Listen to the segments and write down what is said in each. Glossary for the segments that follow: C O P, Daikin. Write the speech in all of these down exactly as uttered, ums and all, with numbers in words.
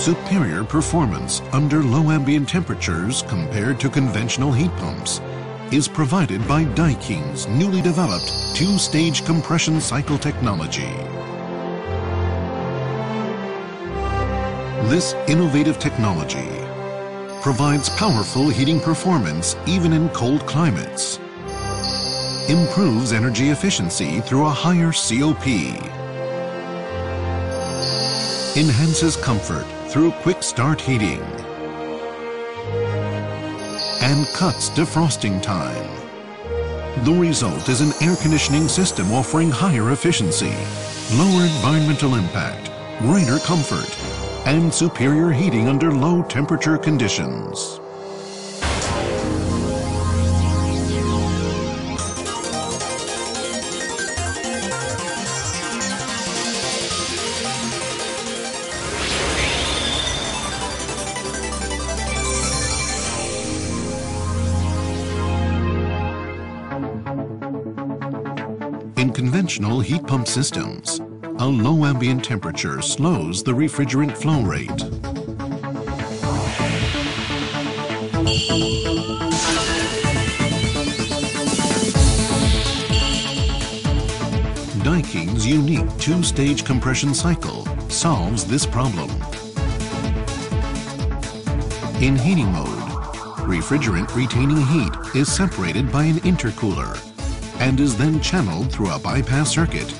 superior performance under low ambient temperatures compared to conventional heat pumps is provided by Daikin's newly developed two-stage compression cycle technology. This innovative technology provides powerful heating performance even in cold climates, improves energy efficiency through a higher C O P, enhances comfort through quick start heating, and cuts defrosting time. The result is an air conditioning system offering higher efficiency, lower environmental impact, greater comfort, and superior heating under low temperature conditions. In conventional heat pump systems, a low ambient temperature slows the refrigerant flow rate. Daikin's unique two-stage compression cycle solves this problem. In heating mode, refrigerant retaining heat is separated by an intercooler and is then channeled through a bypass circuit,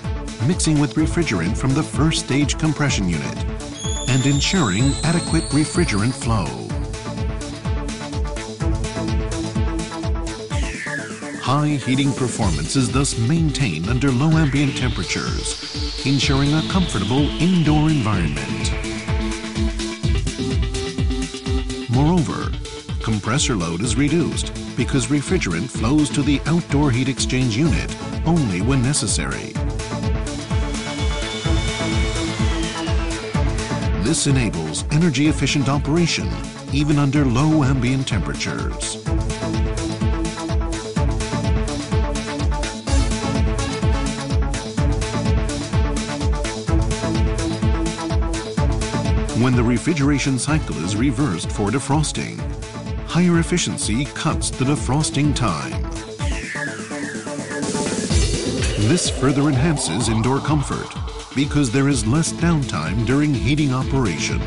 mixing with refrigerant from the first stage compression unit and ensuring adequate refrigerant flow. High heating performance is thus maintained under low ambient temperatures, ensuring a comfortable indoor environment. Moreover, compressor load is reduced because refrigerant flows to the outdoor heat exchange unit only when necessary. This enables energy-efficient operation, even under low ambient temperatures. When the refrigeration cycle is reversed for defrosting, higher efficiency cuts the defrosting time. This further enhances indoor comfort, because there is less downtime during heating operation.